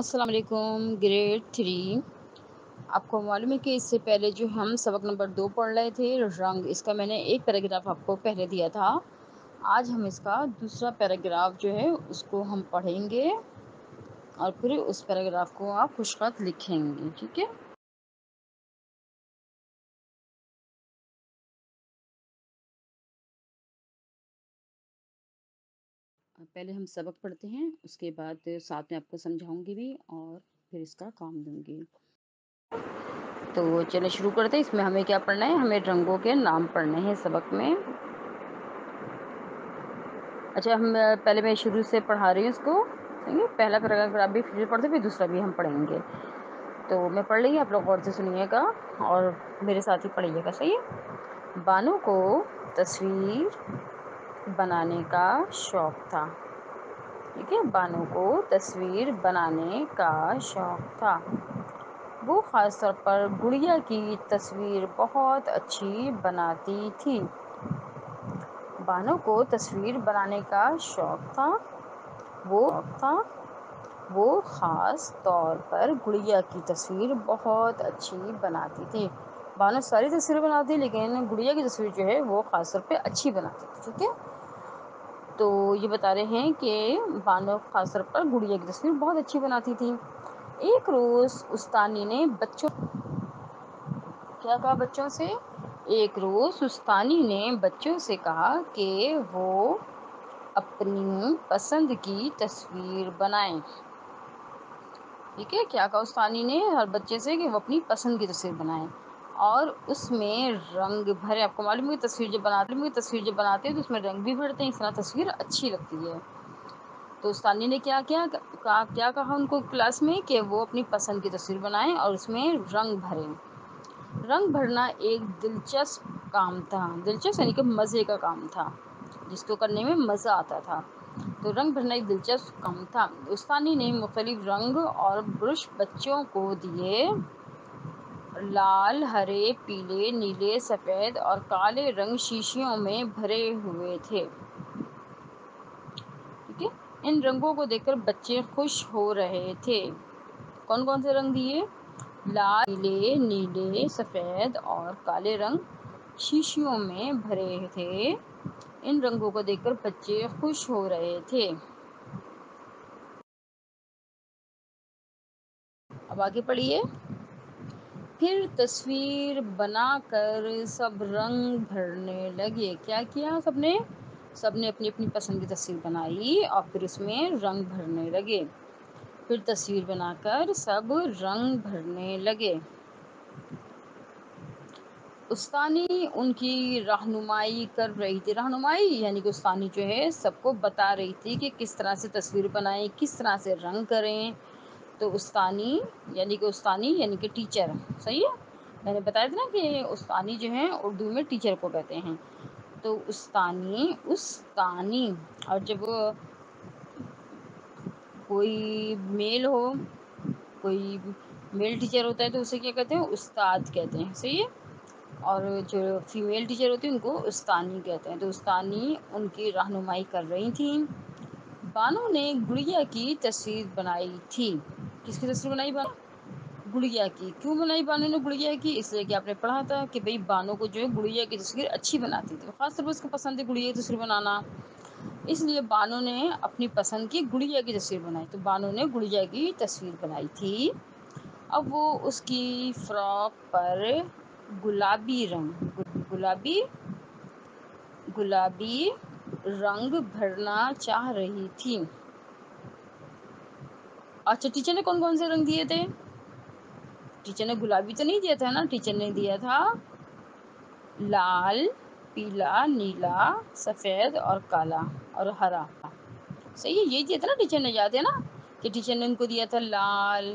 अस्सलाम वालेकुम। ग्रेड 3 आपको मालूम है कि इससे पहले जो हम सबक नंबर 2 पढ़ रहे थे रंग, इसका मैंने एक पैराग्राफ आपको पहले दिया था। आज हम इसका दूसरा पैराग्राफ जो है उसको हम पढ़ेंगे और फिर उस पैराग्राफ को आप खुशखत लिखेंगे, ठीक है। पहले हम सबक पढ़ते हैं, उसके बाद साथ में आपको समझाऊंगी भी और फिर इसका काम दूंगी। तो चलिए शुरू करते हैं। इसमें हमें क्या पढ़ना है, हमें रंगों के नाम पढ़ने हैं सबक में। अच्छा, हम पहले मैं शुरू से पढ़ा रही हूँ इसको, पहला पैराग्राफ भी फिर पढ़ते फिर दूसरा भी हम पढ़ेंगे। तो मैं पढ़ लेंगे, आप लोग गौर से सुनिएगा और मेरे साथ ही पढ़िएगा, सही है। बानो को तस्वीर बनाने का शौक़ था, ठीक है। बानो को तस्वीर बनाने का शौक़ था। वो ख़ास तौर पर गुड़िया की तस्वीर बहुत अच्छी बनाती थी। बानो को तस्वीर बनाने का शौक़ था। वो ख़ास तौर पर गुड़िया की तस्वीर बहुत अच्छी बनाती थी। बानो सारी तस्वीरें बनाती, लेकिन गुड़िया की तस्वीर जो है वो ख़ास तौर पे अच्छी बनाती थी, ठीक है। तो ये बता रहे हैं कि बानो ख़ास तौर पर गुड़िया की तस्वीर बहुत अच्छी बनाती थी। एक रोज़ उस्तानी ने बच्चों, क्या कहा बच्चों से, एक रोज़ उस्तानी ने बच्चों से कहा कि वो अपनी पसंद की तस्वीर बनाएं, ठीक है। क्या कहा उस्तानी ने हर बच्चे से कि वो अपनी पसंद की तस्वीर बनाएं और उसमें रंग भरे। आपको मालूम है कि तस्वीर जब बनाते हैं तो उसमें रंग भी भरते हैं, इस तरह तस्वीर अच्छी लगती है। तो उस्तानी ने क्या कहा उनको क्लास में कि वो अपनी पसंद की तस्वीर बनाएं और उसमें रंग भरें। रंग भरना एक दिलचस्प काम था, दिलचस्प यानी कि मज़े का काम था, जिसको करने में मज़ा आता था। तो रंग भरना एक दिलचस्प काम था। उस्तानी ने मुख्तलिफ रंग और ब्रश बच्चों को दिए। लाल, हरे, पीले, नीले, सफ़ेद और काले रंग शीशियों में भरे हुए थे, ठीक है। इन रंगों को देखकर बच्चे खुश हो रहे थे। कौन कौन से रंग दिए, लाल, पीले, नीले, सफ़ेद और काले रंग शीशियों में भरे थे। इन रंगों को देखकर बच्चे खुश हो रहे थे। अब आगे पढ़िए। फिर तस्वीर बनाकर सब रंग भरने लगे। क्या किया सबने, सबने अपनी अपनी पसंद की तस्वीर बनाई और फिर उसमें रंग भरने लगे। फिर तस्वीर बनाकर सब रंग भरने लगे। उस्तानी उनकी रहनुमाई कर रही थी। रहनुमाई यानी कि उस्तानी जो है सबको बता रही थी कि किस तरह से तस्वीर बनाएं, किस तरह से रंग करें। तो उस्तानी यानी कि टीचर, सही है। मैंने बताया था ना कि उस्तानी जो है उर्दू में टीचर को कहते हैं। तो उस्तानी और जब कोई मेल हो, कोई मेल टीचर होता है तो उसे क्या कहते हैं, उस्ताद कहते हैं, सही है। और जो फीमेल टीचर होती है उनको उस्तानी कहते हैं। तो उस्तानी उनकी रहनुमाई कर रही थी। बानो ने गुड़िया की तस्वीर बनाई थी। किसकी तस्वीर बनाई, बानो, गुड़िया की। क्यों बनाई बानो ने गुड़िया की, इसलिए कि आपने पढ़ा था कि भाई बानो को जो है गुड़िया की तस्वीर अच्छी बनाती थी, खासतौर पर उसको पसंद है गुड़िया की तस्वीर बनाना, इसलिए बानो ने अपनी पसंद की गुड़िया की तस्वीर बनाई। तो बानो ने गुड़िया की तस्वीर बनाई थी। अब वो उसकी फ्रॉक पर गुलाबी रंग भरना चाह रही थी। अच्छा, टीचर ने कौन कौन से रंग दिए थे, टीचर ने गुलाबी तो नहीं दिया था ना, टीचर ने दिया था लाल, पीला, नीला, सफ़ेद और काला और हरा, सही है, ये दिया था ना टीचर ने। याद है ना कि टीचर ने उनको दिया था लाल,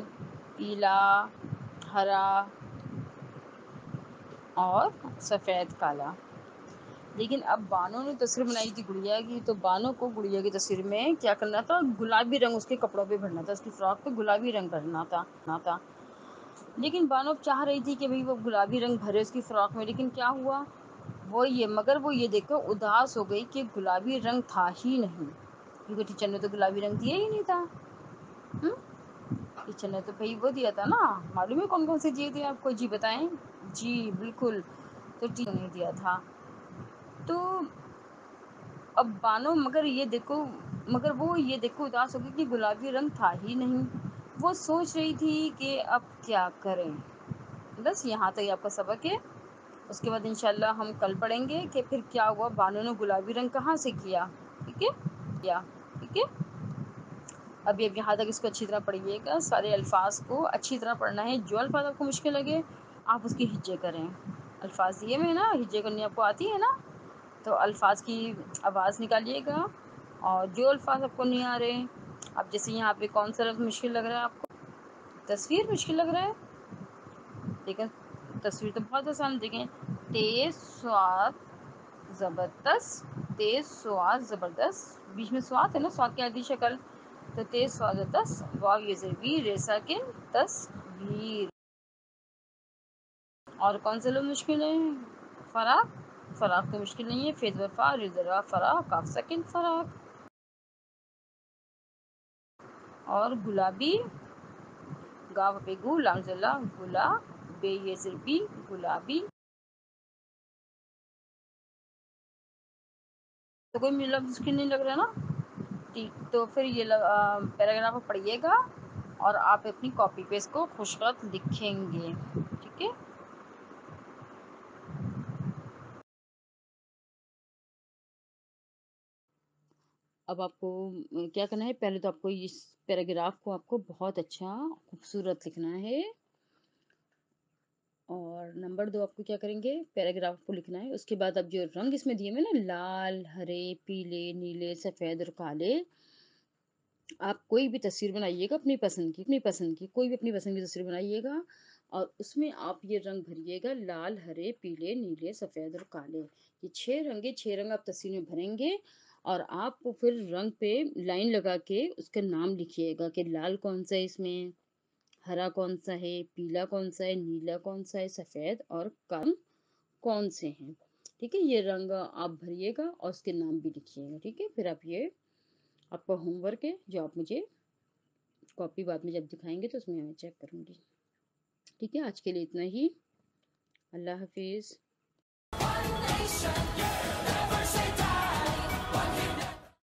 पीला, हरा और सफ़ेद, काला। लेकिन अब बानो ने तस्वीर बनाई थी गुड़िया की, तो बानो को गुड़िया की तस्वीर में क्या करना था, गुलाबी रंग उसके कपड़ों पे भरना था, उसकी फ्रॉक पे गुलाबी रंग भरना था। लेकिन बानो चाह रही थी कि भाई वो गुलाबी रंग भरे उसकी फ्रॉक में, लेकिन क्या हुआ, वो ये देखकर उदास हो गई कि गुलाबी रंग था ही नहीं, क्योंकि टीचर ने तो गुलाबी रंग दिया ही नहीं था। किचन है, तो भाई वो दिया था ना, मालूम है कौन कौन से जी दिए आपको? जी बताएं। जी बिल्कुल, तो टीचर ने दिया था। तो अब बानो मगर वो ये देखो उदास हो गई कि गुलाबी रंग था ही नहीं। वो सोच रही थी कि अब क्या करें। बस यहाँ तक आपका सबक है। उसके बाद इंशाल्लाह हम कल पढ़ेंगे कि फिर क्या हुआ, बानो ने गुलाबी रंग कहाँ से किया। ठीक है या ठीक है। अभी अब यहाँ तक इसको अच्छी तरह पढ़िएगा, सारे अल्फाज को अच्छी तरह पढ़ना है। जो अल्फाज आपको मुश्किल लगे आप उसकी हिज्जे करें। अल्फाज दिए में ना हिज्जे करनी आपको आती है ना, तो अल्फाज की आवाज़ निकालिएगा। और जो अल्फाज आपको नहीं आ रहे, अब जैसे यहाँ पे कौन सा लफ्ज़ मुश्किल लग रहा है आपको? तस्वीर मुश्किल लग रहा है, लेकिन तस्वीर तो बहुत आसान। देखें, तेज स्वाद ज़बरदस्त, तेज स्वाद ज़बरदस्त, बीच में स्वाद है ना, स्वाद की आधी शक्ल, तो तेज स्वाद ज़बरदस्त। वाव ये ज़बीर रेसा के तस्वीर। और कौन से लोग मुश्किल है? फराक, फराक तो मुश्किल नहीं है, फेज वफा रिजरा फराक काफ सकिन फराक। और गुलाबी गाव पे गु लाम जला गुला बे ये सिर्फी गुलाबी। तो कोई लफ्ज़ मुश्किल नहीं लग रहा ना, ठीक। तो फिर ये पैराग्राफ पढ़िएगा और आप अपनी कॉपी पे इसको खुशखत लिखेंगे, ठीक है। अब आपको क्या करना है, पहले तो आपको इस पैराग्राफ को आपको बहुत अच्छा खूबसूरत लिखना है। और नंबर 2 आपको क्या करेंगे, पैराग्राफ को लिखना है। उसके बाद अब जो रंग इसमें दिए हुए ना, लाल हरे पीले नीले सफ़ेद और काले, आप कोई भी तस्वीर बनाइएगा अपनी पसंद की तस्वीर बनाइएगा और उसमें आप ये रंग भरिएगा, लाल हरे पीले नीले सफ़ेद और काले। ये 6 रंग आप तस्वीर में भरेंगे और आप फिर रंग पे लाइन लगा के उसका नाम लिखिएगा कि लाल कौन सा है इसमें, हरा कौन सा है, पीला कौन सा है, नीला कौन सा है, सफ़ेद और काला कौन से हैं, ठीक है। ये रंग आप भरिएगा और उसके नाम भी लिखिएगा, ठीक है। फिर आप ये आपका होमवर्क है, जो आप मुझे कॉपी बाद में जब दिखाएंगे तो उसमें मैं चेक करूँगी, ठीक है। आज के लिए इतना ही, अल्लाह हाफिज़।